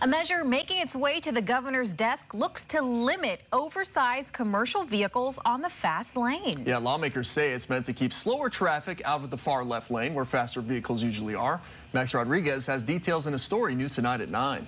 A measure making its way to the governor's desk looks to limit oversized commercial vehicles on the fast lane. Yeah, lawmakers say it's meant to keep slower traffic out of the far left lane where faster vehicles usually are. Max Rodriguez has details in a story new tonight at 9.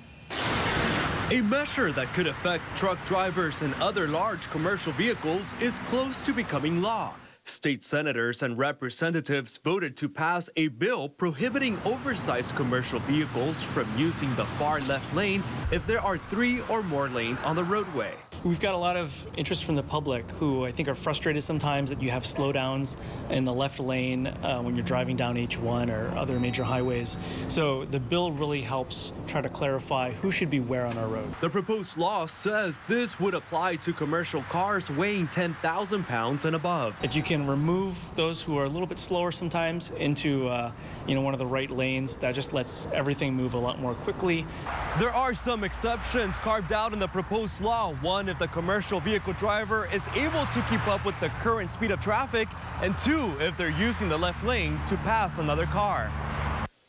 A measure that could affect truck drivers and other large commercial vehicles is close to becoming law. State senators and representatives voted to pass a bill prohibiting oversized commercial vehicles from using the far left lane if there are 3 or more lanes on the roadway. We've got a lot of interest from the public who I think are frustrated sometimes that you have slowdowns in the left lane when you're driving down H1 or other major highways. So the bill really helps try to clarify who should be where on our road. The proposed law says this would apply to commercial cars weighing 10,000 pounds and above. If you can remove those who are a little bit slower sometimes into one of the right lanes, that just lets everything move a lot more quickly. There are some exceptions carved out in the proposed law. One, if the commercial vehicle driver is able to keep up with the current speed of traffic, and two, if they're using the left lane to pass another car.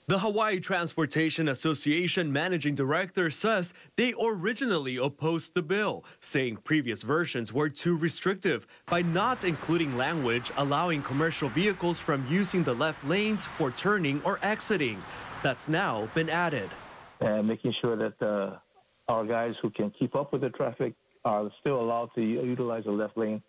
The Hawaii Transportation Association managing director says they originally opposed the bill, saying previous versions were too restrictive by not including language allowing commercial vehicles from using the left lanes for turning or exiting. That's now been added. And making sure that our guys who can keep up with the traffic are still allowed to utilize the left lane.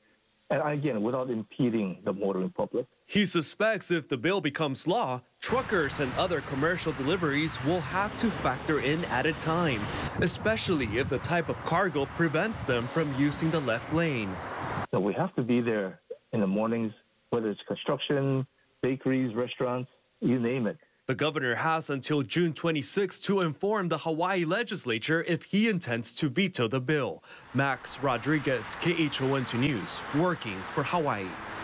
And again, without impeding the motoring public. He suspects if the bill becomes law, truckers and other commercial deliveries will have to factor in added time, especially if the type of cargo prevents them from using the left lane. So we have to be there in the mornings, whether it's construction, bakeries, restaurants, you name it. The governor has until June 26 to inform the Hawaii legislature if he intends to veto the bill. Max Rodriguez, KHON2 News, working for Hawaii.